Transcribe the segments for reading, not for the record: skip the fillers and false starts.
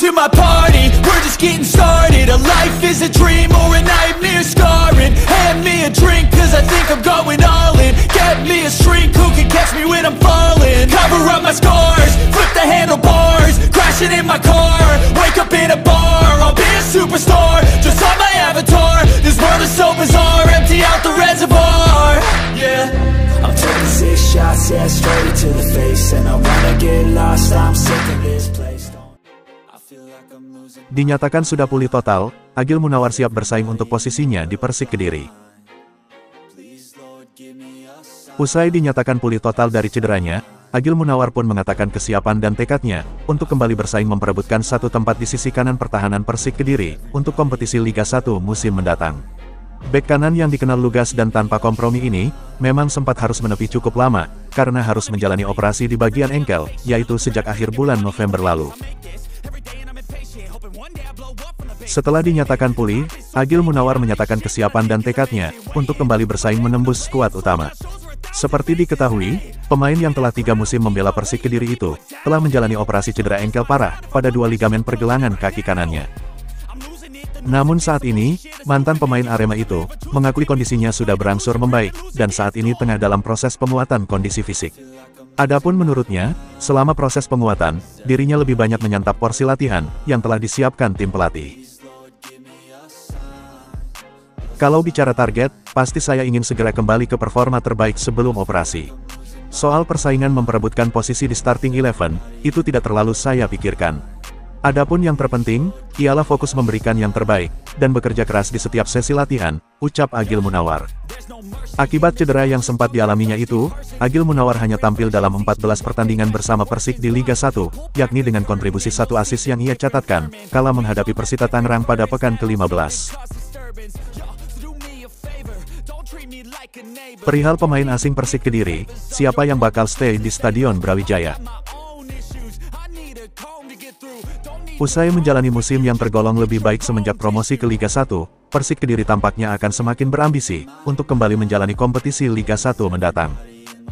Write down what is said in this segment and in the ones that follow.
to my party. We're just getting started. A life is a dream or a nightmare scarring. Hand me a drink cause I think I'm going all in. Get me a shrink who can catch me when I'm falling. Cover up my scars, flip the handlebars. Crashing in my car, wake up in a bar. I'll be a superstar, just on my avatar. This world is so bizarre, empty out the reservoir. Yeah, I'm taking 6 shots, yeah, straight to the face. And I wanna get lost, I'm sick of this place. Dinyatakan sudah pulih total, Agil Munawar siap bersaing untuk posisinya di Persik Kediri. Usai dinyatakan pulih total dari cederanya, Agil Munawar pun mengatakan kesiapan dan tekadnya untuk kembali bersaing memperebutkan satu tempat di sisi kanan pertahanan Persik Kediri untuk kompetisi Liga 1 musim mendatang. Bek kanan yang dikenal lugas dan tanpa kompromi ini, memang sempat harus menepi cukup lama, karena harus menjalani operasi di bagian engkel, yaitu sejak akhir bulan November lalu. Setelah dinyatakan pulih, Agil Munawar menyatakan kesiapan dan tekadnya, untuk kembali bersaing menembus skuad utama. Seperti diketahui, pemain yang telah 3 musim membela Persik Kediri itu, telah menjalani operasi cedera engkel parah, pada 2 ligamen pergelangan kaki kanannya. Namun saat ini, mantan pemain Arema itu, mengakui kondisinya sudah berangsur membaik, dan saat ini tengah dalam proses penguatan kondisi fisik. Adapun menurutnya, selama proses penguatan, dirinya lebih banyak menyantap porsi latihan, yang telah disiapkan tim pelatih. Kalau bicara target, pasti saya ingin segera kembali ke performa terbaik sebelum operasi. Soal persaingan memperebutkan posisi di starting 11, itu tidak terlalu saya pikirkan. Adapun yang terpenting, ialah fokus memberikan yang terbaik, dan bekerja keras di setiap sesi latihan, ucap Agil Munawar. Akibat cedera yang sempat dialaminya itu, Agil Munawar hanya tampil dalam 14 pertandingan bersama Persik di Liga 1, yakni dengan kontribusi 1 asis yang ia catatkan, kala menghadapi Persita Tangerang pada pekan ke-15. Perihal pemain asing Persik Kediri, siapa yang bakal stay di Stadion Brawijaya? Usai menjalani musim yang tergolong lebih baik semenjak promosi ke Liga 1, Persik Kediri tampaknya akan semakin berambisi, untuk kembali menjalani kompetisi Liga 1 mendatang.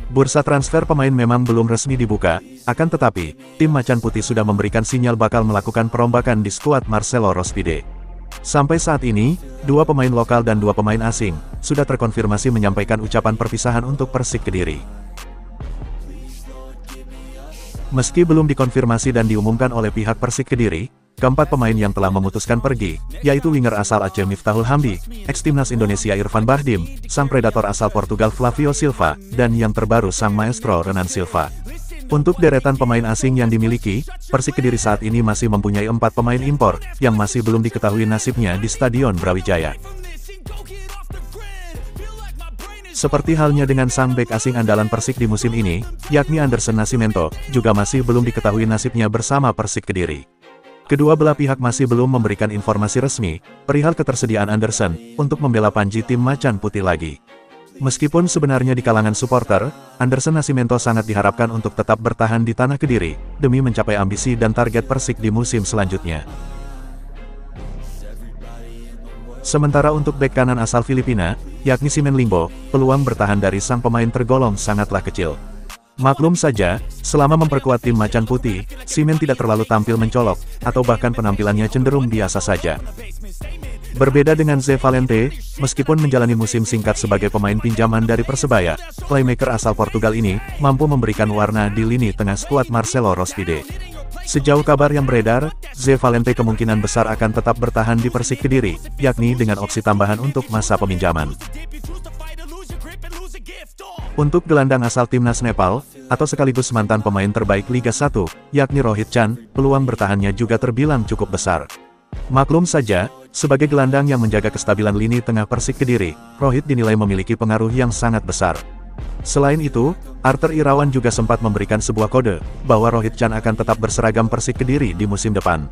Bursa transfer pemain memang belum resmi dibuka, akan tetapi, tim Macan Putih sudah memberikan sinyal bakal melakukan perombakan di skuad Marcelo Rospide. Sampai saat ini, 2 pemain lokal dan 2 pemain asing, sudah terkonfirmasi menyampaikan ucapan perpisahan untuk Persik Kediri. Meski belum dikonfirmasi dan diumumkan oleh pihak Persik Kediri, keempat pemain yang telah memutuskan pergi, yaitu winger asal Aceh Miftahul Hamdi, ex-timnas Indonesia Irfan Bahdim, sang predator asal Portugal Flavio Silva, dan yang terbaru sang maestro Renan Silva. Untuk deretan pemain asing yang dimiliki, Persik Kediri saat ini masih mempunyai 4 pemain impor, yang masih belum diketahui nasibnya di Stadion Brawijaya. Seperti halnya dengan sang bek asing andalan Persik di musim ini, yakni Anderson Nascimento, juga masih belum diketahui nasibnya bersama Persik Kediri. Kedua belah pihak masih belum memberikan informasi resmi, perihal ketersediaan Anderson, untuk membela panji tim Macan Putih lagi. Meskipun sebenarnya di kalangan supporter, Anderson Nascimento sangat diharapkan untuk tetap bertahan di tanah Kediri, demi mencapai ambisi dan target Persik di musim selanjutnya. Sementara untuk bek kanan asal Filipina, yakni Simeon Limbo, peluang bertahan dari sang pemain tergolong sangatlah kecil. Maklum saja, selama memperkuat tim Macan Putih, Simeon tidak terlalu tampil mencolok, atau bahkan penampilannya cenderung biasa saja. Berbeda dengan Zé Valente, meskipun menjalani musim singkat sebagai pemain pinjaman dari Persebaya, playmaker asal Portugal ini, mampu memberikan warna di lini tengah skuad Marcelo Rospide. Sejauh kabar yang beredar, Zé Valente kemungkinan besar akan tetap bertahan di Persik Kediri, yakni dengan opsi tambahan untuk masa peminjaman. Untuk gelandang asal timnas Nepal, atau sekaligus mantan pemain terbaik Liga 1, yakni Rohit Chand, peluang bertahannya juga terbilang cukup besar. Maklum saja, sebagai gelandang yang menjaga kestabilan lini tengah Persik Kediri, Rohit dinilai memiliki pengaruh yang sangat besar. Selain itu, Arthur Irawan juga sempat memberikan sebuah kode, bahwa Rohit Chand akan tetap berseragam Persik Kediri di musim depan.